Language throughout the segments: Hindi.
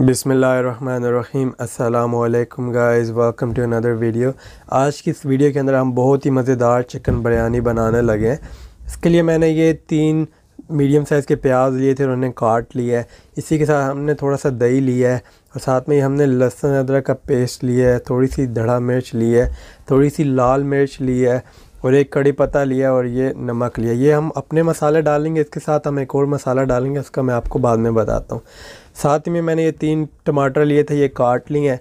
बिस्मिल्लाहिर्रहमानिर्रहीम अस्सलाम वालेकुम guys, welcome to another video. आज की इस वीडियो के अंदर हम बहुत ही मज़ेदार चिकन बिरयानी बनाने लगे हैं। इसके लिए मैंने ये 3 मीडियम साइज़ के प्याज लिए थे, उन्होंने काट लिया है। इसी के साथ हमने थोड़ा सा दही लिया है और साथ में हमने लहसुन अदरक का पेस्ट लिया है, थोड़ी सी धड़ा मिर्च ली है, थोड़ी सी लाल मिर्च ली है और एक कड़ी पत्ता लिया और ये नमक लिया। ये हम अपने मसाले डालेंगे, इसके साथ हम एक और मसाला डालेंगे, उसका मैं आपको बाद में बताता हूँ। साथ में मैंने ये 3 टमाटर लिए थे, ये काट लिए हैं।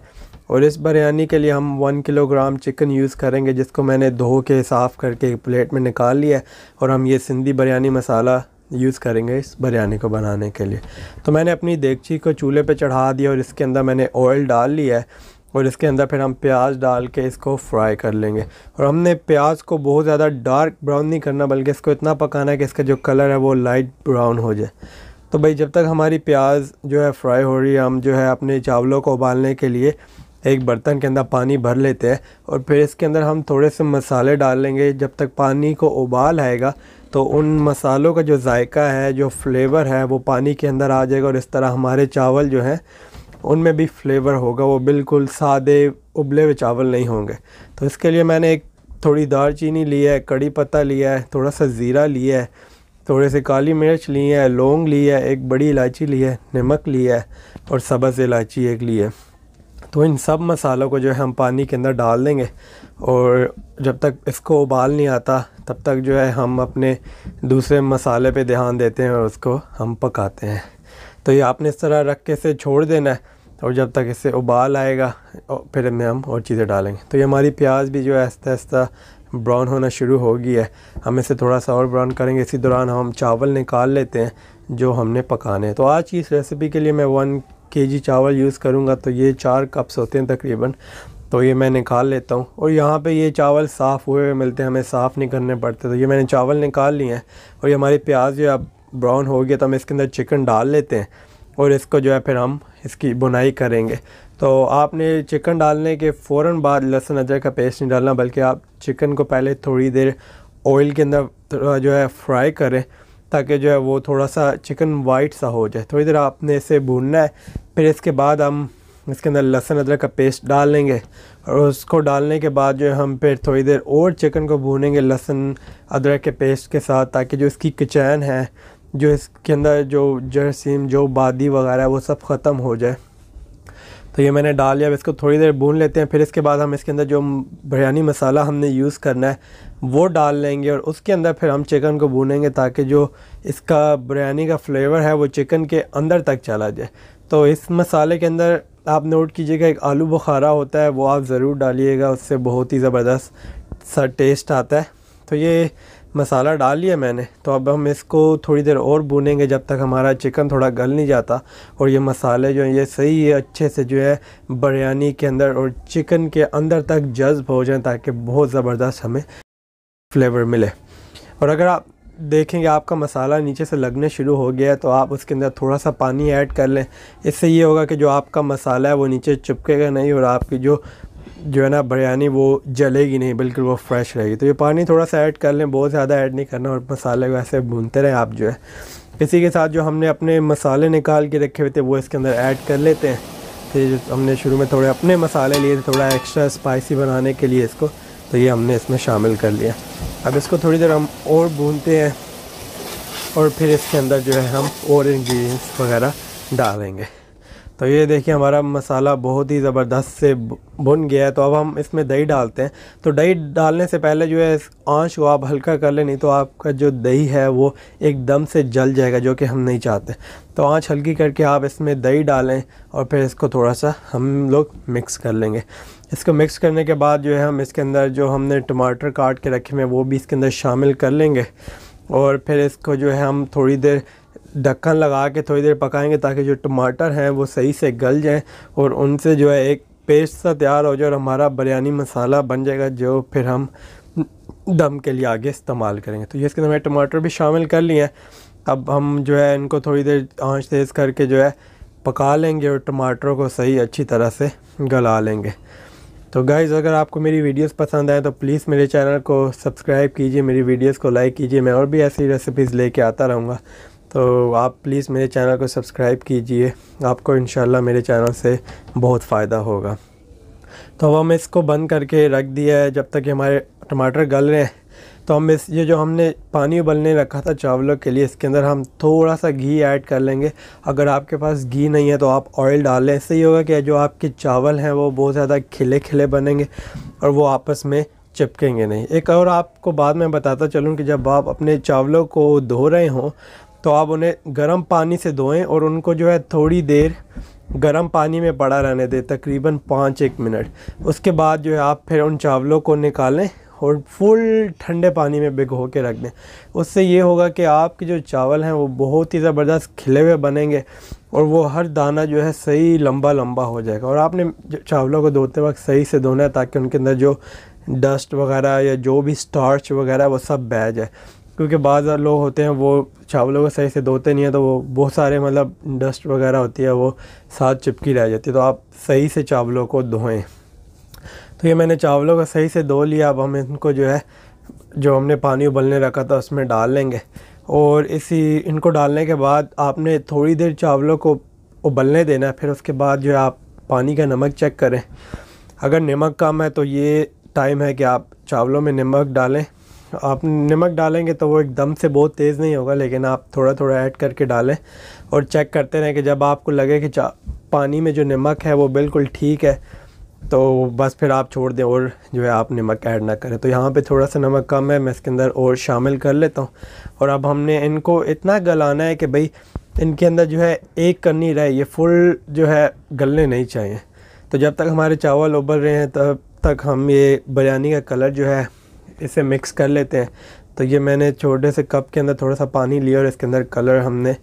और इस बिरयानी के लिए हम 1 किलोग्राम चिकन यूज़ करेंगे, जिसको मैंने धो के साफ़ करके प्लेट में निकाल लिया है। और हम ये सिंधी बिरयानी मसाला यूज़ करेंगे इस बिरयानी को बनाने के लिए। तो मैंने अपनी देगची को चूल्हे पर चढ़ा दिया और इसके अंदर मैंने ऑयल डाल लिया है और इसके अंदर फिर हम प्याज डाल के इसको फ्राई कर लेंगे। और हमने प्याज को बहुत ज़्यादा डार्क ब्राउन नहीं करना, बल्कि इसको इतना पकाना है कि इसका जो कलर है वो लाइट ब्राउन हो जाए। तो भाई जब तक हमारी प्याज जो है फ्राई हो रही है, हम जो है अपने चावलों को उबालने के लिए एक बर्तन के अंदर पानी भर लेते हैं और फिर इसके अंदर हम थोड़े से मसाले डाल लेंगे। जब तक पानी को उबाल आएगा तो उन मसालों का जो जायका है, जो फ्लेवर है, वो पानी के अंदर आ जाएगा और इस तरह हमारे चावल जो हैं उनमें भी फ्लेवर होगा, वो बिल्कुल सादे उबले हुए चावल नहीं होंगे। तो इसके लिए मैंने एक थोड़ी दालचीनी ली है, कड़ी पत्ता लिया है, थोड़ा सा ज़ीरा लिया है, थोड़े से काली मिर्च ली है, लौंग ली है, एक बड़ी इलायची ली है, नमक लिया है और सब्ज़ इलायची एक ली है। तो इन सब मसालों को जो है हम पानी के अंदर डाल देंगे और जब तक इसको उबाल नहीं आता तब तक जो है हम अपने दूसरे मसाले पे ध्यान देते हैं और उसको हम पकाते हैं। तो ये आपने इस तरह रख के इसे छोड़ देना है और जब तक इसे उबाल आएगा फिर इसमें हम और चीज़ें डालेंगे। तो ये हमारी प्याज भी जो है आहिस्ता आहिस्ता ब्राउन होना शुरू हो गई है, हम इसे थोड़ा सा और ब्राउन करेंगे। इसी दौरान हम चावल निकाल लेते हैं जो हमने पकाने हैं। तो आज की इस रेसिपी के लिए मैं 1 केजी चावल यूज़ करूँगा, तो ये 4 कप्स होते हैं तकरीबन। तो ये मैं निकाल लेता हूँ और यहाँ पे ये चावल साफ़ हुए मिलते हैं, हमें साफ़ नहीं करने पड़ते। तो ये मैंने चावल निकाल लिए हैं और ये हमारी प्याज जो अब ब्राउन हो गया, तो हम इसके अंदर चिकन डाल लेते हैं और इसको जो है फिर हम इसकी बुनाई करेंगे। तो आपने चिकन डालने के फ़ौरन बाद लहसुन अदरक का पेस्ट नहीं डालना, बल्कि आप चिकन को पहले थोड़ी देर ऑयल के अंदर जो है फ्राई करें, ताकि जो है वो थोड़ा सा चिकन वाइट सा हो जाए। थोड़ी देर आपने इसे भूनना है, फिर इसके बाद हम इसके अंदर लहसुन अदरक का पेस्ट डाल लेंगे और उसको डालने के बाद जो है हम फिर थोड़ी देर और चिकन को भूनेंगे लहसुन अदरक के पेस्ट के साथ, ताकि जो इसकी किचैन है, जो इसके अंदर जो जर्सीम जो बादी वगैरह वो सब ख़त्म हो जाए। तो ये मैंने डाल लिया, अब इसको थोड़ी देर भून लेते हैं। फिर इसके बाद हम इसके अंदर जो बिरयानी मसाला हमने यूज़ करना है वो डाल लेंगे और उसके अंदर फिर हम चिकन को भूनेंगे, ताकि जो इसका बिरयानी का फ्लेवर है वो चिकन के अंदर तक चला जाए। तो इस मसाले के अंदर आप नोट कीजिएगा एक आलू बुखारा होता है, वो आप ज़रूर डालिएगा, उससे बहुत ही ज़बरदस्त सा टेस्ट आता है। तो ये मसाला डाल लिया मैंने, तो अब हम इसको थोड़ी देर और भूनेंगे जब तक हमारा चिकन थोड़ा गल नहीं जाता और ये मसाले जो हैं ये सही अच्छे से जो है बिरयानी के अंदर और चिकन के अंदर तक जज्ब हो जाए, ताकि बहुत ज़बरदस्त हमें फ्लेवर मिले। और अगर आप देखेंगे आपका मसाला नीचे से लगने शुरू हो गया है, तो आप उसके अंदर थोड़ा सा पानी ऐड कर लें। इससे ये होगा कि जो आपका मसाला है वो नीचे चिपकेगा नहीं और आपकी जो है ना बिरयानी वो जलेगी नहीं, बिल्कुल वो फ्रेश रहेगी। तो ये पानी थोड़ा सा ऐड कर लें, बहुत ज़्यादा ऐड नहीं करना, और मसाले को ऐसे भूनते रहें आप जो है। इसी के साथ जो हमने अपने मसाले निकाल के रखे हुए थे वो इसके अंदर ऐड कर लेते हैं। फिर हमने शुरू में थोड़े अपने मसाले लिए थे, थोड़ा एक्स्ट्रा स्पाइसी बनाने के लिए इसको, तो ये हमने इसमें शामिल कर लिया। अब इसको थोड़ी देर हम और भूनते हैं और फिर इसके अंदर जो है हम और इंग्रेडिएंट्स वगैरह डालेंगे। तो ये देखिए हमारा मसाला बहुत ही ज़बरदस्त से भुन गया है। तो अब हम इसमें दही डालते हैं। तो दही डालने से पहले जो है आंच को आप हल्का कर लें, नहीं तो आपका जो दही है वो एकदम से जल जाएगा, जो कि हम नहीं चाहते। तो आंच हल्की करके आप इसमें दही डालें और फिर इसको थोड़ा सा हम लोग मिक्स कर लेंगे। इसको मिक्स करने के बाद जो है हम इसके अंदर जो हमने टमाटर काट के रखे हैं वो भी इसके अंदर शामिल कर लेंगे और फिर इसको जो है हम थोड़ी देर ढक्कन लगा के थोड़ी देर पकाएंगे, ताकि जो टमाटर हैं वो सही से गल जाएं और उनसे जो है एक पेस्ट सा तैयार हो जाए और हमारा बिरयानी मसाला बन जाएगा, जो फिर हम दम के लिए आगे इस्तेमाल करेंगे। तो ये इसके अंदर टमाटर भी शामिल कर लिए हैं। अब हम जो है इनको थोड़ी देर आँच तेज़ करके जो है पका लेंगे और टमाटरों को सही अच्छी तरह से गला लेंगे। तो गाइज़ अगर आपको मेरी वीडियोस पसंद आए तो प्लीज़ मेरे चैनल को सब्सक्राइब कीजिए, मेरी वीडियोस को लाइक कीजिए। मैं और भी ऐसी रेसिपीज़ लेके आता रहूँगा। तो आप प्लीज़ मेरे चैनल को सब्सक्राइब कीजिए, आपको इंशाल्लाह मेरे चैनल से बहुत फ़ायदा होगा। तो अब हम इसको बंद करके रख दिया है जब तक कि हमारे टमाटर गल रहे हैं। तो हम इस ये जो हमने पानी उबलने रखा था चावलों के लिए, इसके अंदर हम थोड़ा सा घी ऐड कर लेंगे। अगर आपके पास घी नहीं है तो आप ऑयल डाल लें, इससे ये होगा कि जो आपके चावल हैं वो बहुत ज़्यादा खिले खिले बनेंगे और वो आपस में चिपकेंगे नहीं। एक और आपको बाद में बताता चलूँ कि जब आप अपने चावलों को धो रहे हों तो आप उन्हें गर्म पानी से धोएं और उनको जो है थोड़ी देर गर्म पानी में पड़ा रहने दें, तकरीबन 5-1 मिनट। उसके बाद जो है आप फिर उन चावलों को निकालें और फुल ठंडे पानी में भिगो के रख दें। उससे ये होगा कि आपके जो चावल हैं वो बहुत ही ज़बरदस्त खिले हुए बनेंगे और वो हर दाना जो है सही लंबा लंबा हो जाएगा। और आपने चावलों को धोते वक्त सही से धोना है ताकि उनके अंदर जो डस्ट वगैरह या जो भी स्टार्च वगैरह वो सब बह जाए, क्योंकि बहुत सारे लोग होते हैं वो चावलों को सही से धोते नहीं है तो वो बहुत सारे मतलब डस्ट वगैरह होती है वो साथ चिपकी रह जाती है। तो आप सही से चावलों को धोएं। तो ये मैंने चावलों को सही से धो लिया। अब हम इनको जो है जो हमने पानी उबलने रखा था उसमें डाल लेंगे और इसी इनको डालने के बाद आपने थोड़ी देर चावलों को उबलने देना है। फिर उसके बाद जो है आप पानी का नमक चेक करें, अगर नमक कम है तो ये टाइम है कि आप चावलों में नमक डालें। आप नमक डालेंगे तो वो एकदम से बहुत तेज़ नहीं होगा, लेकिन आप थोड़ा थोड़ा ऐड करके डालें और चेक करते रहें कि जब आपको लगे कि पानी में जो नमक है वो बिल्कुल ठीक है तो बस फिर आप छोड़ दें और जो है आप नमक ऐड ना करें। तो यहाँ पे थोड़ा सा नमक कम है, मैं इसके अंदर और शामिल कर लेता हूँ। और अब हमने इनको इतना गलाना है कि भाई इनके अंदर जो है एक कन्नी रहे, ये फुल जो है गलने नहीं चाहिए। तो जब तक हमारे चावल उबल रहे हैं तब तक हम ये बिरयानी का कलर जो है इसे मिक्स कर लेते हैं। तो ये मैंने छोटे से कप के अंदर थोड़ा सा पानी लिया और इसके अंदर कलर हमने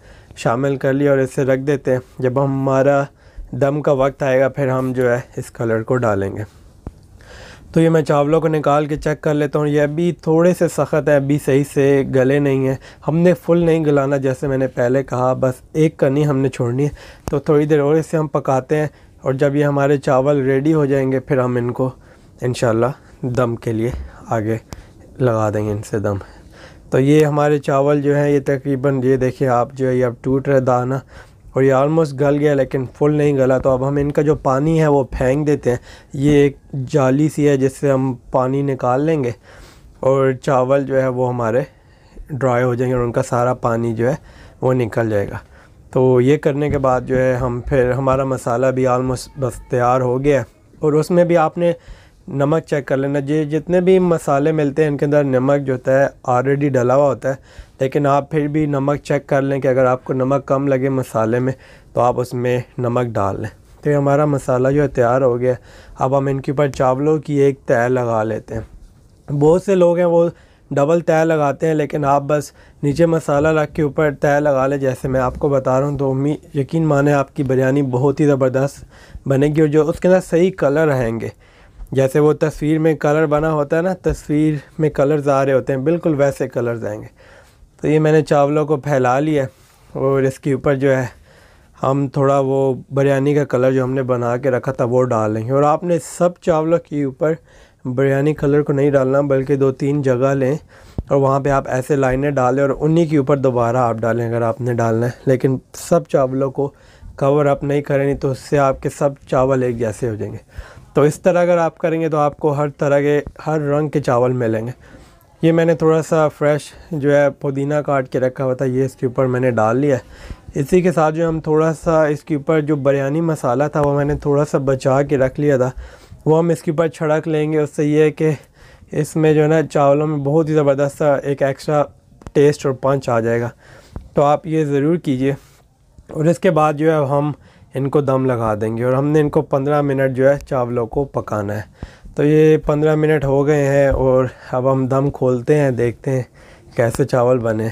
शामिल कर लिया और इसे रख देते हैं। जब हमारा दम का वक्त आएगा फिर हम जो है इस कलर को डालेंगे। तो ये मैं चावलों को निकाल के चेक कर लेता हूँ, ये अभी थोड़े से सख्त है, अभी सही से गले नहीं है। हमने फुल नहीं गलाना, जैसे मैंने पहले कहा बस एक कनी हमने छोड़नी है। तो थोड़ी देर और इसे हम पकाते हैं और जब ये हमारे चावल रेडी हो जाएंगे फिर हम इनको इंशाल्लाह दम के लिए आगे लगा देंगे इनसे दम। तो ये हमारे चावल जो हैं ये तकरीबन ये देखिए आप जो है ये अब टूट रहा दाना और ये ऑलमोस्ट गल गया लेकिन फुल नहीं गला। तो अब हम इनका जो पानी है वो फेंक देते हैं। ये एक जाली सी है जिससे हम पानी निकाल लेंगे और चावल जो है वो हमारे ड्राई हो जाएंगे और उनका सारा पानी जो है वो निकल जाएगा। तो ये करने के बाद जो है हम फिर हमारा मसाला भी ऑलमोस्ट बस तैयार हो गया और उसमें भी आपने नमक चेक कर लेना। ये जितने भी मसाले मिलते हैं इनके अंदर नमक जो होता है ऑलरेडी डला हुआ होता है, लेकिन आप फिर भी नमक चेक कर लें कि अगर आपको नमक कम लगे मसाले में तो आप उसमें नमक डाल लें। तो ये हमारा मसाला जो है तैयार हो गया। अब हम इनके ऊपर चावलों की एक तह लगा लेते हैं। बहुत से लोग हैं वो डबल तह लगाते हैं, लेकिन आप बस नीचे मसाला रख के ऊपर तह लगा लें जैसे मैं आपको बता रहा हूँ। तो यकीन माने आपकी बिरयानी बहुत ही ज़बरदस्त बनेगी और जो उसके अंदर सही कलर रहेंगे जैसे वो तस्वीर में कलर बना होता है ना, तस्वीर में कलर्स आ रहे होते हैं, बिल्कुल वैसे कलर्स आएंगे। तो ये मैंने चावलों को फैला लिया और इसके ऊपर जो है हम थोड़ा वो बिरयानी का कलर जो हमने बना के रखा था वो डाल लेंगे। और आपने सब चावलों के ऊपर बिरयानी कलर को नहीं डालना, बल्कि 2-3 जगह लें और वहाँ पे आप ऐसे लाइनें डालें और उन्हीं के ऊपर दोबारा आप डालें अगर आपने डालना है, लेकिन सब चावलों को कवर अप नहीं करेंगे तो उससे आपके सब चावल एक जैसे हो जाएंगे। तो इस तरह अगर आप करेंगे तो आपको हर तरह के हर रंग के चावल मिलेंगे। ये मैंने थोड़ा सा फ्रेश जो है पुदीना काट के रखा हुआ था, ये इसके ऊपर मैंने डाल लिया। इसी के साथ जो हम थोड़ा सा इसके ऊपर जो बिरयानी मसाला था वो मैंने थोड़ा सा बचा के रख लिया था, वो हम इसके ऊपर छिड़क लेंगे। उससे ये है कि इसमें जो है ना चावलों में बहुत ही ज़बरदस्त सा एक एक्स्ट्रा टेस्ट और पंच आ जाएगा। तो आप ये ज़रूर कीजिए। और इसके बाद जो है हम इनको दम लगा देंगे और हमने इनको 15 मिनट जो है चावलों को पकाना है। तो ये 15 मिनट हो गए हैं और अब हम दम खोलते हैं, देखते हैं कैसे चावल बने।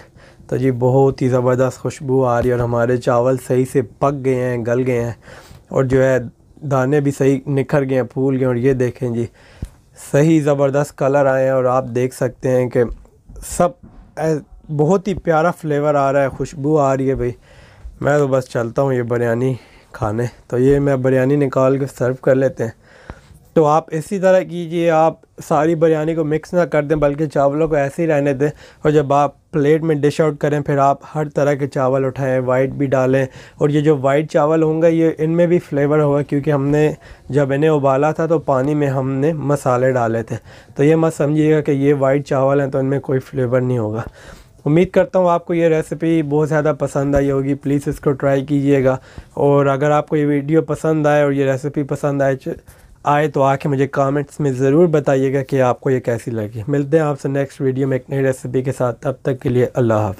तो जी बहुत ही ज़बरदस्त खुशबू आ रही है और हमारे चावल सही से पक गए हैं, गल गए हैं और जो है दाने भी सही निखर गए हैं, फूल गए हैं। और ये देखें जी सही ज़बरदस्त कलर आए हैं और आप देख सकते हैं कि सब बहुत ही प्यारा फ्लेवर आ रहा है, खुशबू आ रही है। भाई मैं तो बस चलता हूँ ये बिरयानी खाने। तो ये मैं बिरयानी निकाल के सर्व कर लेते हैं। तो आप इसी तरह कीजिए, आप सारी बिरयानी को मिक्स ना कर दें बल्कि चावलों को ऐसे ही रहने दें। और जब आप प्लेट में डिश आउट करें फिर आप हर तरह के चावल उठाएं, वाइट भी डालें। और ये जो वाइट चावल होंगे ये इनमें भी फ्लेवर होगा क्योंकि हमने जब इन्हें उबाला था तो पानी में हमने मसाले डाले थे। तो ये मत समझिएगा कि ये वाइट चावल हैं तो इनमें कोई फ्लेवर नहीं होगा। उम्मीद करता हूँ आपको ये रेसिपी बहुत ज़्यादा पसंद आई होगी। प्लीज़ इसको ट्राई कीजिएगा। और अगर आपको ये वीडियो पसंद आए और ये रेसिपी पसंद आए तो आके मुझे कमेंट्स में ज़रूर बताइएगा कि आपको ये कैसी लगी। मिलते हैं आपसे नेक्स्ट वीडियो में एक नई रेसिपी के साथ। तब तक के लिए अल्लाह हाफ़िज़।